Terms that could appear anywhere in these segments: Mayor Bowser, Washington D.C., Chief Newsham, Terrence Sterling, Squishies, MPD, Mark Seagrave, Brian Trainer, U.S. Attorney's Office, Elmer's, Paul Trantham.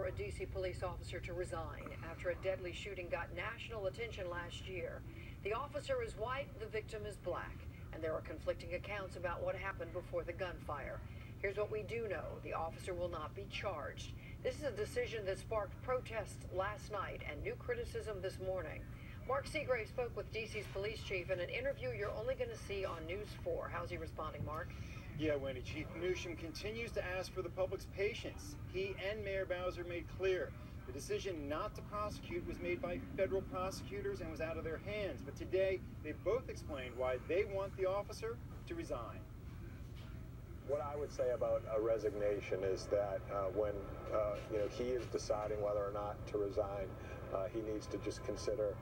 for a D.C. police officer to resign after a deadly shooting got national attention last year. The officer is white, the victim is black, and there are conflicting accounts about what happened before the gunfire. Here's what we do know. The officer will not be charged. This is a decision that sparked protests last night and new criticism this morning. Mark Seagrave spoke with D.C.'s police chief in an interview you're only going to see on News 4. How's he responding, Mark? Yeah, Wendy, Chief Newsham continues to ask for the public's patience. He and Mayor Bowser made clear the decision not to prosecute was made by federal prosecutors and was out of their hands. But today, they both explained why they want the officer to resign. What I would say about a resignation is that when he is deciding whether or not to resign, he needs to just consider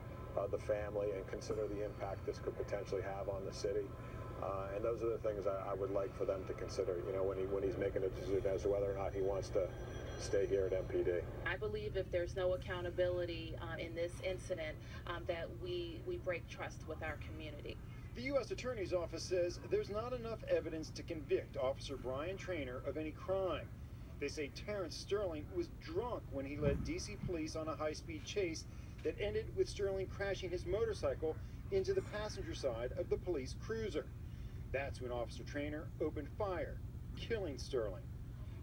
the family and consider the impact this could potentially have on the city. And those are the things I would like for them to consider, when he's making a decision as to whether or not he wants to stay here at MPD. I believe if there's no accountability in this incident, that we break trust with our community. The U.S. Attorney's Office says there's not enough evidence to convict Officer Brian Trainer of any crime. They say Terrence Sterling was drunk when he led D.C. police on a high-speed chase that ended with Sterling crashing his motorcycle into the passenger side of the police cruiser. That's when Officer Trainer opened fire, killing Sterling.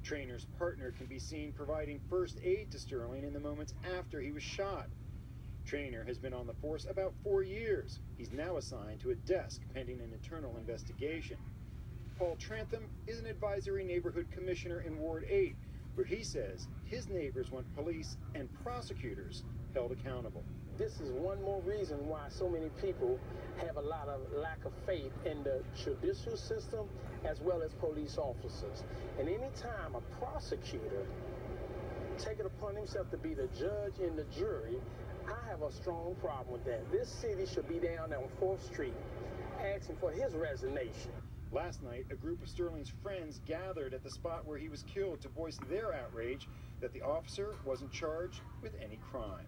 Trainer's partner can be seen providing first aid to Sterling in the moments after he was shot. Trainer has been on the force about 4 years. He's now assigned to a desk pending an internal investigation. Paul Trantham is an advisory neighborhood commissioner in Ward 8, where he says his neighbors want police and prosecutors held accountable. This is one more reason why so many people have a lot of lack of faith in the judicial system as well as police officers. And any time a prosecutor takes it upon himself to be the judge and the jury, I have a strong problem with that. This city should be down on 4th Street asking for his resignation. Last night, a group of Sterling's friends gathered at the spot where he was killed to voice their outrage that the officer wasn't charged with any crime.